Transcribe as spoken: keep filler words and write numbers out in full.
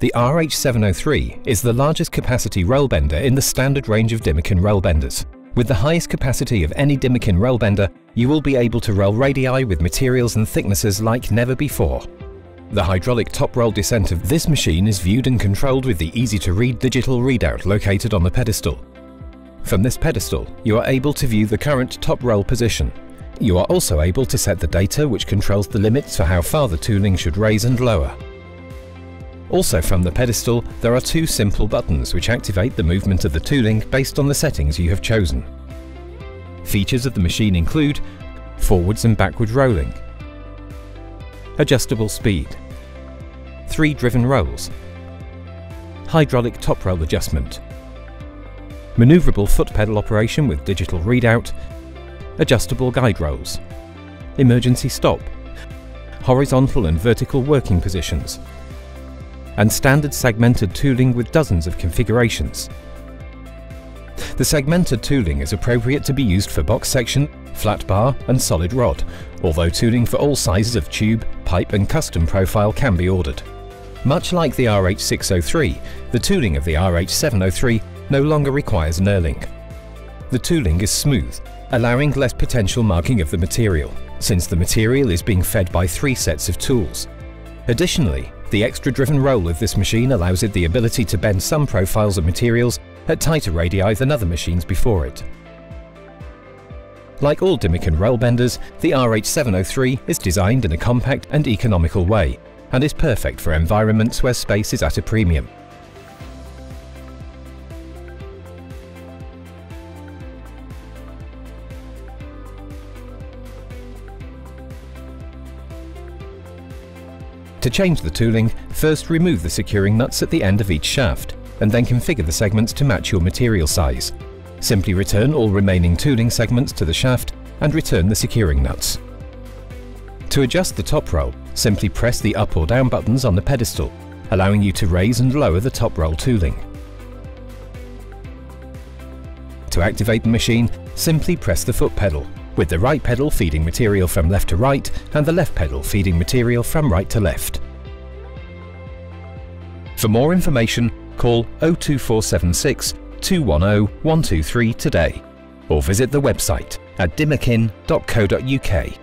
The R H seven oh three is the largest capacity rail bender in the standard range of DIMAKIN rail benders. With the highest capacity of any DIMAKIN rail bender, you will be able to rail radii with materials and thicknesses like never before. The hydraulic top roll descent of this machine is viewed and controlled with the easy-to-read digital readout located on the pedestal. From this pedestal, you are able to view the current top roll position. You are also able to set the data which controls the limits for how far the tooling should raise and lower. Also from the pedestal, there are two simple buttons which activate the movement of the tooling based on the settings you have chosen. Features of the machine include forwards and backward rolling, adjustable speed, three driven rolls, hydraulic top roll adjustment, manoeuvrable foot pedal operation with digital readout, adjustable guide rolls, emergency stop, horizontal and vertical working positions, and standard segmented tooling with dozens of configurations. The segmented tooling is appropriate to be used for box section, flat bar and solid rod, although tooling for all sizes of tube, pipe and custom profile can be ordered. Much like the R H six oh three, the tooling of the R H seven oh three no longer requires knurling. The tooling is smooth, allowing less potential marking of the material, since the material is being fed by three sets of tools. Additionally, the extra driven roll of this machine allows it the ability to bend some profiles of materials at tighter radii than other machines before it. Like all DIMAKIN rail benders, the R H seven oh three is designed in a compact and economical way, and is perfect for environments where space is at a premium. To change the tooling, first remove the securing nuts at the end of each shaft, and then configure the segments to match your material size. Simply return all remaining tooling segments to the shaft and return the securing nuts. To adjust the top roll, simply press the up or down buttons on the pedestal, allowing you to raise and lower the top roll tooling. To activate the machine, simply press the foot pedal, with the right pedal feeding material from left to right and the left pedal feeding material from right to left. For more information, call oh two four seven six, two one oh, one two three today or visit the website at dimakin dot co dot U K.